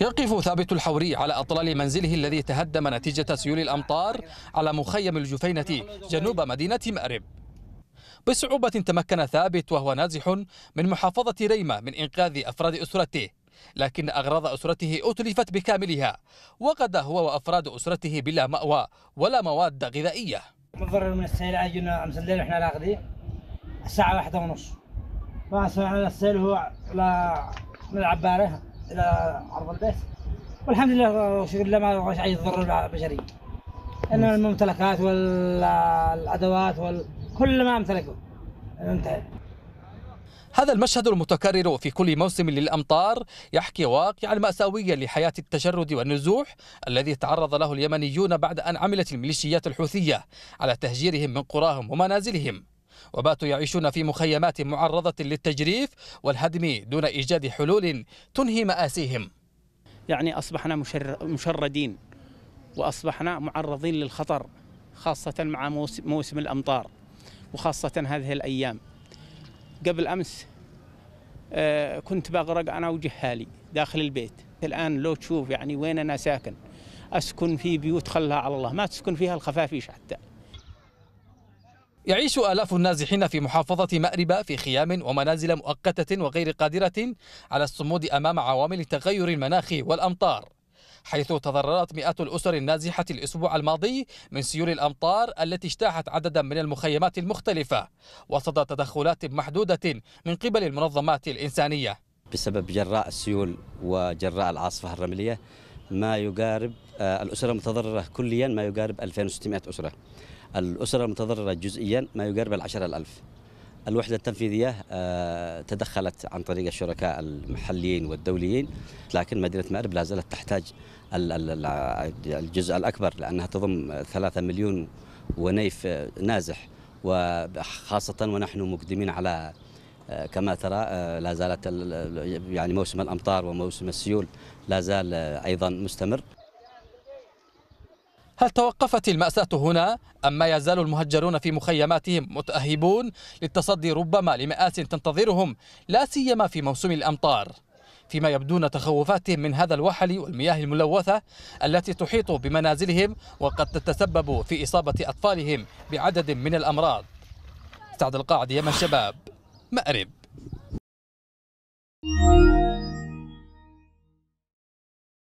يقف ثابت الحوري على أطلال منزله الذي تهدم نتيجة سيول الأمطار على مخيم الجفينة جنوب مدينة مأرب. بصعوبة تمكن ثابت وهو نازح من محافظة ريمة من إنقاذ أفراد أسرته، لكن أغراض أسرته أتلفت بكاملها، وقد هو وأفراد أسرته بلا مأوى ولا مواد غذائية. مضر من السيل أجينا أمس الليل إحنا راقدين الساعة 1:30، فأسمعنا السيل هو من العبارة إلى عرض البيت، والحمد لله شكر الله ما وقعش أي ضرر بشري، إنه الممتلكات والأدوات كل ما امتلكه انتهى. هذا المشهد المتكرر في كل موسم للأمطار يحكي واقعا مأساويا لحياة التشرد والنزوح الذي تعرض له اليمنيون بعد أن عملت الميليشيات الحوثية على تهجيرهم من قراهم ومنازلهم، وباتوا يعيشون في مخيمات معرضة للتجريف والهدم دون إيجاد حلول تنهي مآسيهم. يعني أصبحنا مشردين وأصبحنا معرضين للخطر، خاصة مع موسم الأمطار وخاصة هذه الأيام. قبل أمس كنت بغرق أنا وجهالي داخل البيت. الآن لو تشوف يعني وين أنا ساكن، أسكن في بيوت خلها على الله، ما تسكن فيها الخفافيش حتى. يعيش آلاف النازحين في محافظة مأرب في خيام ومنازل مؤقتة وغير قادرة على الصمود أمام عوامل تغير المناخ والأمطار، حيث تضررت مئات الأسر النازحة الأسبوع الماضي من سيول الأمطار التي اجتاحت عددا من المخيمات المختلفة وسط تدخلات محدودة من قبل المنظمات الإنسانية. بسبب جراء السيول وجراء العاصفة الرملية ما يقارب الأسر المتضررة كليا ما يقارب 2600 أسرة، الأسر المتضررة جزئيا ما يقارب 10,000. الوحدة التنفيذية تدخلت عن طريق الشركاء المحليين والدوليين، لكن مدينة مأرب لا زالت تحتاج الجزء الأكبر لأنها تضم 3,000,000 ونيف نازح، وخاصة ونحن مقدمين على كما ترى لا زالت يعني موسم الأمطار وموسم السيول لا زال أيضا مستمر. هل توقفت المأساة هنا أم ما يزال المهجرون في مخيماتهم متأهبون للتصدي ربما لمآس تنتظرهم لا سيما في موسم الأمطار، فيما يبدون تخوفاتهم من هذا الوحل والمياه الملوثة التي تحيط بمنازلهم وقد تتسبب في إصابة أطفالهم بعدد من الأمراض. سعد القاعدي، يمن شباب، مأرب.